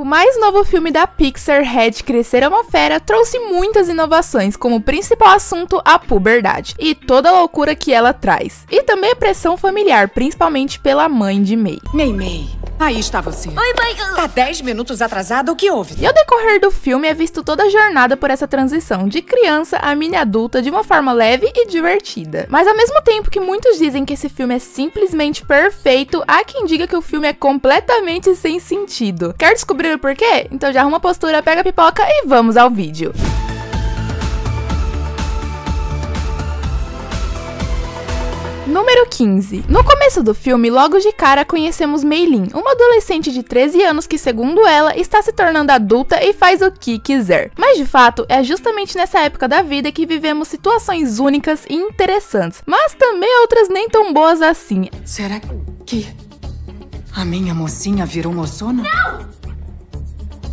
O mais novo filme da Pixar, Red Crescer é uma Fera, trouxe muitas inovações, como principal assunto a puberdade e toda a loucura que ela traz. E também a pressão familiar, principalmente pela mãe de Mei. Mei, aí está você. Oi, mãe. Tá 10 minutos atrasada, o que houve? E ao decorrer do filme é visto toda a jornada por essa transição de criança a mini adulta de uma forma leve e divertida. Mas ao mesmo tempo que muitos dizem que esse filme é simplesmente perfeito, há quem diga que o filme é completamente sem sentido. Quer descobrir o porquê? Então já arruma a postura, pega a pipoca e vamos ao vídeo. Número 15. No começo do filme, logo de cara, conhecemos Meilin, uma adolescente de 13 anos que, segundo ela, está se tornando adulta e faz o que quiser. Mas, de fato, é justamente nessa época da vida que vivemos situações únicas e interessantes, mas também outras nem tão boas assim. Será que a minha mocinha virou moçona? Não!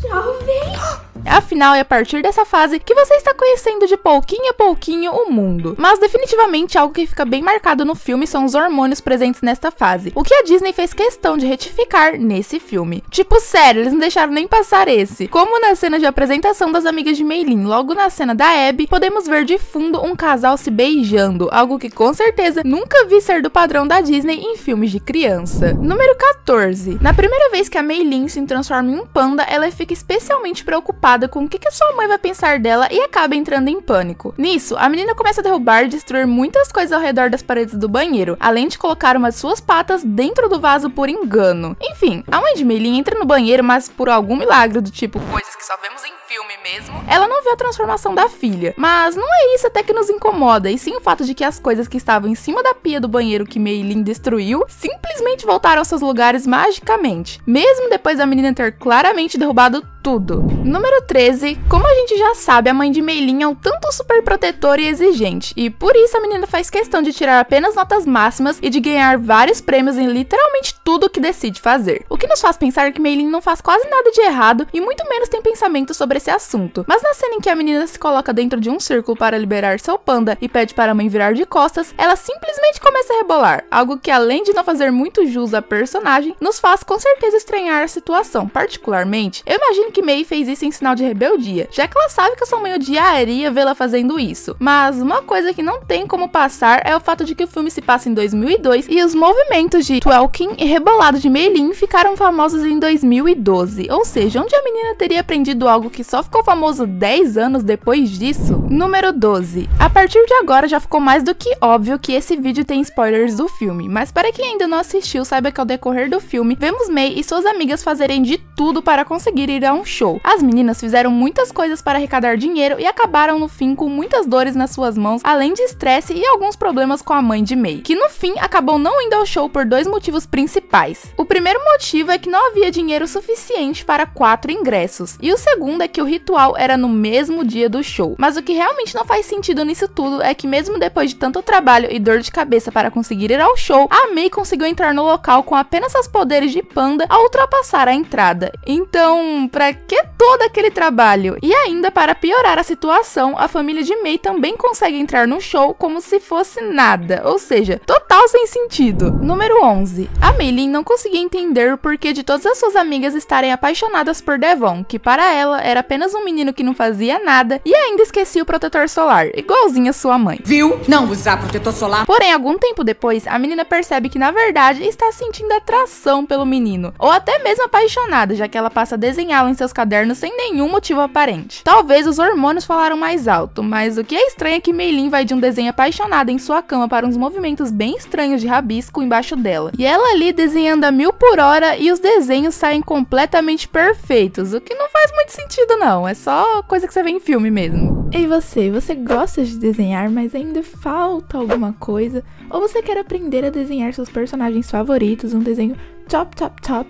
Talvez. Afinal, é a partir dessa fase que você está conhecendo de pouquinho a pouquinho o mundo. Mas definitivamente algo que fica bem marcado no filme são os hormônios presentes nesta fase, o que a Disney fez questão de retificar nesse filme. Tipo, sério, eles não deixaram nem passar esse. Como na cena de apresentação das amigas de Meilin, logo na cena da Abby, podemos ver de fundo um casal se beijando, algo que com certeza nunca vi ser do padrão da Disney em filmes de criança. Número 14. Na primeira vez que a Meilin se transforma em um panda, ela fica especialmente preocupada com o que sua mãe vai pensar dela e acaba entrando em pânico. Nisso, a menina começa a derrubar e destruir muitas coisas ao redor das paredes do banheiro, além de colocar uma de suas patas dentro do vaso por engano. Enfim, a mãe de Meilin entra no banheiro, mas por algum milagre do tipo coisas que só vemos em filme mesmo, ela não vê a transformação da filha. Mas não é isso até que nos incomoda, e sim o fato de que as coisas que estavam em cima da pia do banheiro que Meilin destruiu, simplesmente voltaram aos seus lugares magicamente, mesmo depois da menina ter claramente derrubado tudo. Número 13. Como a gente já sabe, a mãe de Meilin é um tanto super protetora e exigente, e por isso a menina faz questão de tirar apenas notas máximas e de ganhar vários prêmios em literalmente tudo que decide fazer. O que nos faz pensar que Meilin não faz quase nada de errado e muito menos tem pensamento sobre esse assunto. Mas na cena em que a menina se coloca dentro de um círculo para liberar seu panda e pede para a mãe virar de costas, ela simplesmente começa a rebolar, algo que além de não fazer muito jus à personagem, nos faz com certeza estranhar a situação. Particularmente, eu imagino que Mei fez isso em sinal de rebeldia, já que ela sabe que a sua mãe odiaria vê-la fazendo isso. Mas uma coisa que não tem como passar é o fato de que o filme se passa em 2002 e os movimentos de twerking e rebolado de Meilin ficaram famosos em 2012, ou seja, onde a menina teria aprendido algo que só ficou famoso 10 anos depois disso. Número 12. A partir de agora já ficou mais do que óbvio que esse vídeo tem spoilers do filme, mas para quem ainda não assistiu, saiba que ao decorrer do filme, vemos Mei e suas amigas fazerem de tudo para conseguir ir a um show. As meninas fizeram muitas coisas para arrecadar dinheiro e acabaram no fim com muitas dores nas suas mãos, além de estresse e alguns problemas com a mãe de Mei, que no fim acabou não indo ao show por dois motivos principais. O primeiro motivo é que não havia dinheiro suficiente para 4 ingressos, e o segundo é que o ritual era no mesmo dia do show. Mas o que realmente não faz sentido nisso tudo é que mesmo depois de tanto trabalho e dor de cabeça para conseguir ir ao show, a Mei conseguiu entrar no local com apenas seus poderes de panda ao ultrapassar a entrada. Então, pra que todo aquele trabalho? E ainda, para piorar a situação, a família de Mei também consegue entrar no show como se fosse nada, ou seja, total sem sentido. Número 11. A Meilin não conseguia entender o porquê de todas as suas amigas estarem apaixonadas por Devon, que para ela era apenas um menino que não fazia nada e ainda esquecia o protetor solar, igualzinho a sua mãe. Viu? Não usar protetor solar. Porém, algum tempo depois, a menina percebe que na verdade está sentindo atração pelo menino, ou até mesmo apaixonada, já que ela passa a desenhá-lo em seus cadernos sem nenhum motivo aparente. Talvez os hormônios falaram mais alto, mas o que é estranho é que Meilin vai de um desenho apaixonado em sua cama para uns movimentos bem estranhos de rabisco embaixo dela. E ela ali desenhando a 1000 por hora e os desenhos saem completamente perfeitos, o que não faz muito sentido não, é só coisa que você vê em filme mesmo. E você gosta de desenhar, mas ainda falta alguma coisa? Ou você quer aprender a desenhar seus personagens favoritos, um desenho top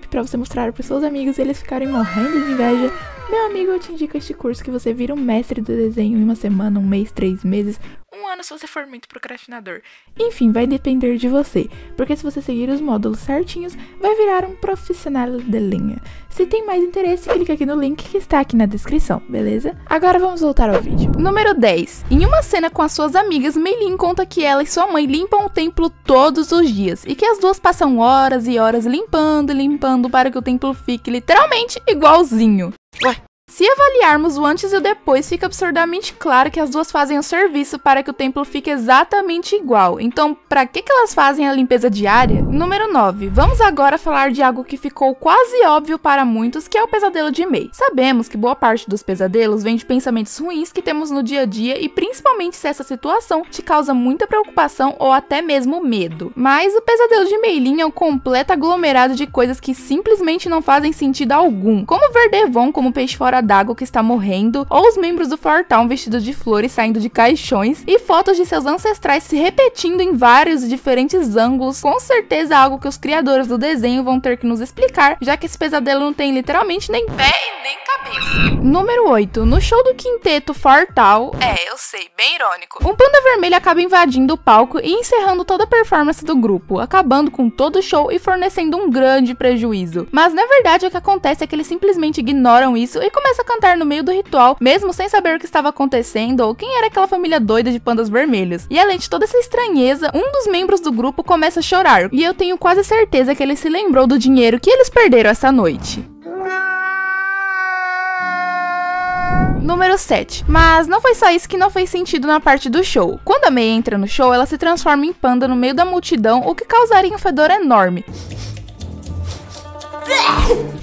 pra você mostrar pros seus amigos e eles ficarem morrendo de inveja? Meu amigo, eu te indico este curso que você vira um mestre do desenho em uma semana, um mês, 3 meses, um ano se você for muito procrastinador. Enfim, vai depender de você, porque se você seguir os módulos certinhos, vai virar um profissional de linha. Se tem mais interesse, clica aqui no link que está aqui na descrição, beleza? Agora vamos voltar ao vídeo. Número 10. Em uma cena com as suas amigas, Meilin conta que ela e sua mãe limpam o templo todos os dias, e que as duas passam horas e horas limpando e limpando para que o templo fique literalmente igualzinho. Ué? Se avaliarmos o antes e o depois, fica absurdamente claro que as duas fazem o serviço para que o templo fique exatamente igual. Então, pra que elas fazem a limpeza diária? Número 9. Vamos agora falar de algo que ficou quase óbvio para muitos, que é o pesadelo de Mei. Sabemos que boa parte dos pesadelos vem de pensamentos ruins que temos no dia a dia e principalmente se essa situação te causa muita preocupação ou até mesmo medo. Mas o pesadelo de Meilin é um completo aglomerado de coisas que simplesmente não fazem sentido algum, como ver Devon como peixe fora d'água que está morrendo, ou os membros do Fortal vestidos de flores saindo de caixões, e fotos de seus ancestrais se repetindo em vários e diferentes ângulos. Com certeza algo que os criadores do desenho vão ter que nos explicar, já que esse pesadelo não tem literalmente nem pé e nem cabeça. Número 8. No show do Quinteto Fortal, eu sei, bem irônico, um panda vermelho acaba invadindo o palco e encerrando toda a performance do grupo, acabando com todo o show e fornecendo um grande prejuízo. Mas na verdade o que acontece é que eles simplesmente ignoram isso e começa a cantar no meio do ritual, mesmo sem saber o que estava acontecendo ou quem era aquela família doida de pandas vermelhos. E além de toda essa estranheza, um dos membros do grupo começa a chorar, e eu tenho quase certeza que ele se lembrou do dinheiro que eles perderam essa noite. Número 7. Mas não foi só isso que não fez sentido na parte do show. Quando a Mei entra no show, ela se transforma em panda no meio da multidão, o que causaria um fedor enorme,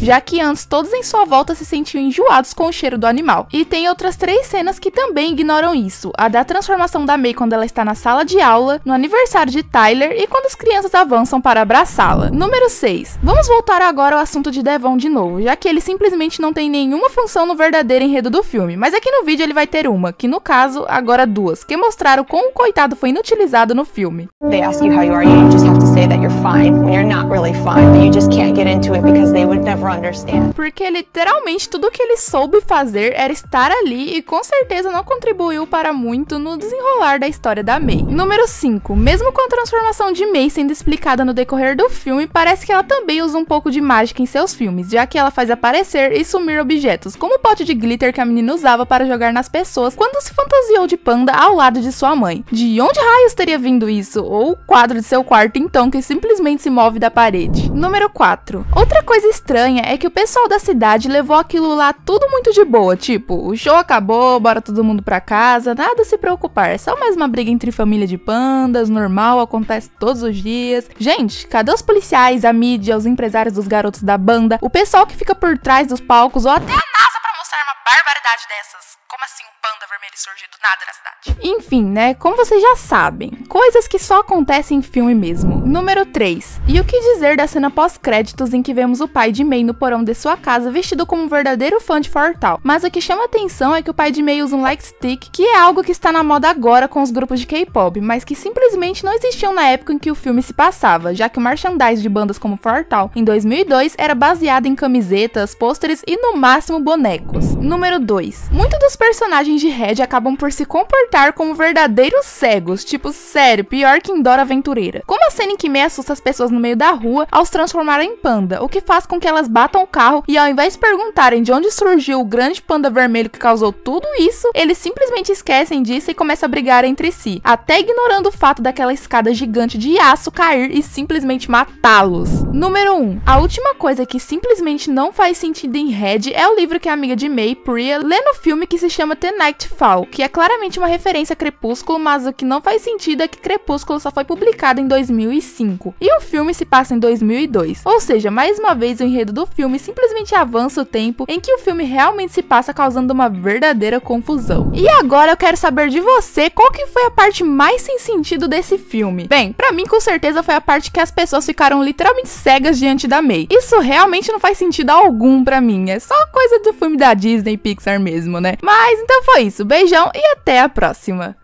já que antes todos em sua volta se sentiam enjoados com o cheiro do animal. E tem outras 3 cenas que também ignoram isso: a da transformação da Mei quando ela está na sala de aula, no aniversário de Tyler e quando as crianças avançam para abraçá-la. Número 6. Vamos voltar agora ao assunto de Devon de novo, já que ele simplesmente não tem nenhuma função no verdadeiro enredo do filme, mas aqui no vídeo ele vai ter uma, que no caso, agora 2, que mostraram como o coitado foi inutilizado no filme. They ask you how you are, you just have to say that you're fine, when you're not really fine, but you just can't get into it because they would never understand. Porque literalmente tudo que ele soube fazer era estar ali e com certeza não contribuiu para muito no desenrolar da história da Mei. Número 5. Mesmo com a transformação de Mei sendo explicada no decorrer do filme, parece que ela também usa um pouco de mágica em seus filmes, já que ela faz aparecer e sumir objetos, como o pote de glitter que a menina usava para jogar nas pessoas quando se fantasiou de panda ao lado de sua mãe. De onde raios teria vindo isso? Ou o quadro de seu quarto então, que simplesmente se move da parede. Número 4. Outra coisa estranha é que o pessoal da cidade levou aquilo lá tudo muito de boa, tipo, o show acabou, bora todo mundo pra casa, nada a se preocupar, é só mais uma briga entre família de pandas, normal, acontece todos os dias. Gente, cadê os policiais, a mídia, os empresários dos garotos da banda, o pessoal que fica por trás dos palcos ou até a NASA pra mostrar uma barbaridade dessas? Como assim um panda vermelho surgiu do nada na cidade? Enfim, né? Como vocês já sabem, coisas que só acontecem em filme mesmo. Número 3. E o que dizer da cena pós-créditos em que vemos o pai de Mei no porão de sua casa vestido como um verdadeiro fã de Fortal. Mas o que chama atenção é que o pai de Mei usa um lightstick, que é algo que está na moda agora com os grupos de K-Pop, mas que simplesmente não existiam na época em que o filme se passava, já que o merchandise de bandas como Fortal em 2002 era baseado em camisetas, pôsteres e no máximo bonecos. Número 2. Muito dos personagens de Red acabam por se comportar como verdadeiros cegos, tipo, sério, pior que Indora Aventureira. Como a cena em que Mei assusta as pessoas no meio da rua ao se transformar em panda, o que faz com que elas batam o carro e ao invés de perguntarem de onde surgiu o grande panda vermelho que causou tudo isso, eles simplesmente esquecem disso e começam a brigar entre si, até ignorando o fato daquela escada gigante de aço cair e simplesmente matá-los. Número 1. A última coisa que simplesmente não faz sentido em Red é o livro que a amiga de Mei, Priya, lê no filme, que se chama The Nightfall, que é claramente uma referência a Crepúsculo, mas o que não faz sentido é que Crepúsculo só foi publicado em 2005, e o filme se passa em 2002, ou seja, mais uma vez o enredo do filme simplesmente avança o tempo em que o filme realmente se passa, causando uma verdadeira confusão. E agora eu quero saber de você, qual que foi a parte mais sem sentido desse filme? Bem, pra mim com certeza foi a parte que as pessoas ficaram literalmente cegas diante da Mei. Isso realmente não faz sentido algum pra mim, é só coisa do filme da Disney e Pixar mesmo, né? Mas então foi isso, beijão e até a próxima!